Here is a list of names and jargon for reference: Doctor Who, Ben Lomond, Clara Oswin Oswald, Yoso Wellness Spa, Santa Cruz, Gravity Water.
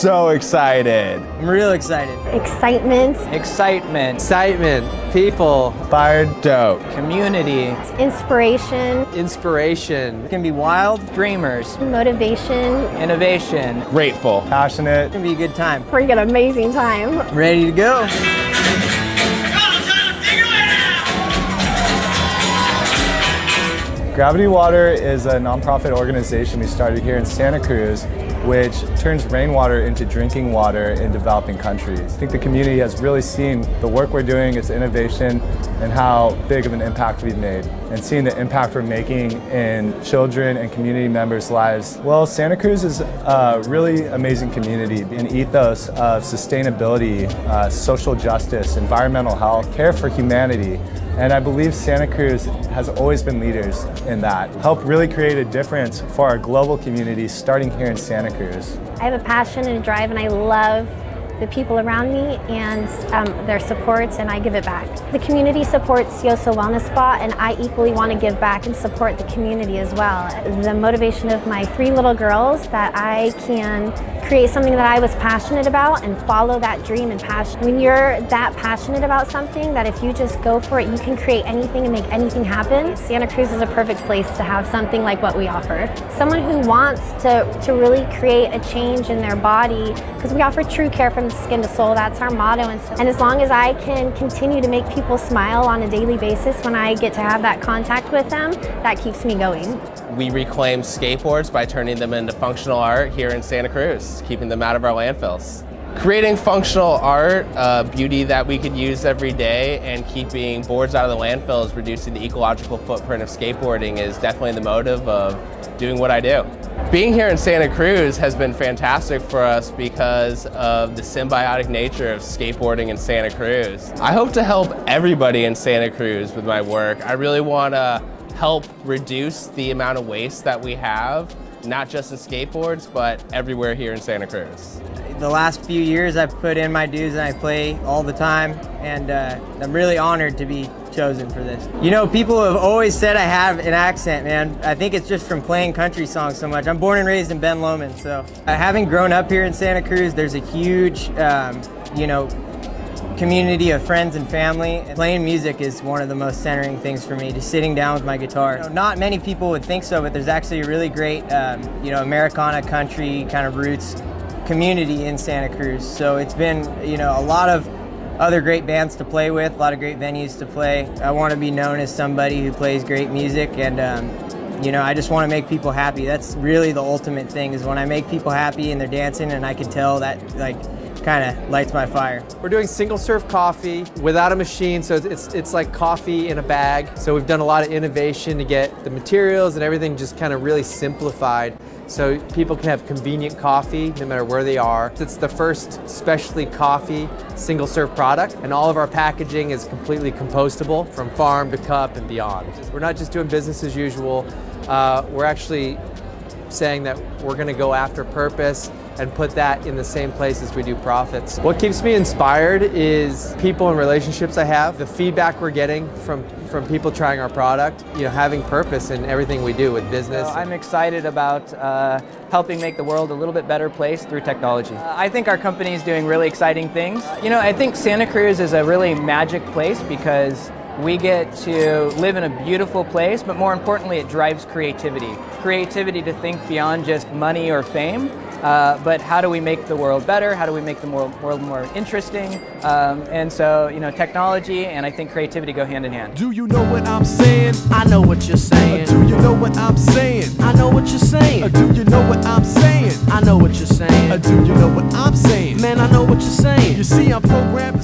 So excited. I'm real excited. Excitement. Excitement. Excitement. People. Fired dope. Community. Inspiration. Inspiration. It can be wild. Dreamers. Motivation. Innovation. Grateful. Passionate. It's gonna be a good time. Freaking amazing time. Ready to go. Gravity Water is a nonprofit organization we started here in Santa Cruz, which turns rainwater into drinking water in developing countries. I think the community has really seen the work we're doing, its innovation, and how big of an impact we've made, and seeing the impact we're making in children and community members' lives. Well, Santa Cruz is a really amazing community, an ethos of sustainability, social justice, environmental health, care for humanity. And I believe Santa Cruz has always been leaders in that. Help really create a difference for our global community starting here in Santa Cruz. I have a passion and a drive, and I love the people around me and their supports, and I give it back. The community supports Yoso Wellness Spa, and I equally want to give back and support the community as well. The motivation of my three little girls that I can create something that I was passionate about and follow that dream and passion. When you're that passionate about something, that if you just go for it, you can create anything and make anything happen. Santa Cruz is a perfect place to have something like what we offer. Someone who wants to really create a change in their body, because we offer true care from skin to soul. That's our motto. And as long as I can continue to make people smile on a daily basis when I get to have that contact with them, that keeps me going. We reclaim skateboards by turning them into functional art here in Santa Cruz, keeping them out of our landfills. Creating functional art, beauty that we could use every day, and keeping boards out of the landfills, reducing the ecological footprint of skateboarding is definitely the motive of doing what I do. Being here in Santa Cruz has been fantastic for us because of the symbiotic nature of skateboarding in Santa Cruz. I hope to help everybody in Santa Cruz with my work. I really want to help reduce the amount of waste that we have, not just in skateboards, but everywhere here in Santa Cruz. The last few years I've put in my dues, and I play all the time, and I'm really honored to be chosen for this. You know, people have always said I have an accent, man. I think it's just from playing country songs so much. I'm born and raised in Ben Lomond, so having grown up here in Santa Cruz, there's a huge, you know, community of friends and family. Playing music is one of the most centering things for me, just sitting down with my guitar. You know, not many people would think so, but there's actually a really great, you know, Americana country kind of roots community in Santa Cruz. So it's been, you know, a lot of other great bands to play with, a lot of great venues to play. I want to be known as somebody who plays great music, and you know, I just want to make people happy. That's really the ultimate thing, is when I make people happy and they're dancing, and I can tell that, like, kind of lights my fire. We're doing single serve coffee without a machine, so it's like coffee in a bag. So we've done a lot of innovation to get the materials and everything just kind of really simplified, so people can have convenient coffee no matter where they are. It's the first specialty coffee single serve product, and all of our packaging is completely compostable from farm to cup and beyond. We're not just doing business as usual, we're actually saying that we're going to go after purpose and put that in the same place as we do profits. What keeps me inspired is people and relationships I have, the feedback we're getting from people trying our product, you know, having purpose in everything we do with business. So I'm excited about helping make the world a little bit better place through technology. I think our company is doing really exciting things. You know, I think Santa Cruz is a really magic place because we get to live in a beautiful place, but more importantly, it drives creativity. Creativity to think beyond just money or fame, but how do we make the world better? How do we make the world more interesting? And so, you know, technology and I think creativity go hand in hand. Do you know what I'm saying? I know what you're saying. Do you know what I'm saying? I know what you're saying. Do you know what I'm saying? I know what you're saying. Do you know what I'm saying? Man, I know what you're saying. You see, I'm programmed.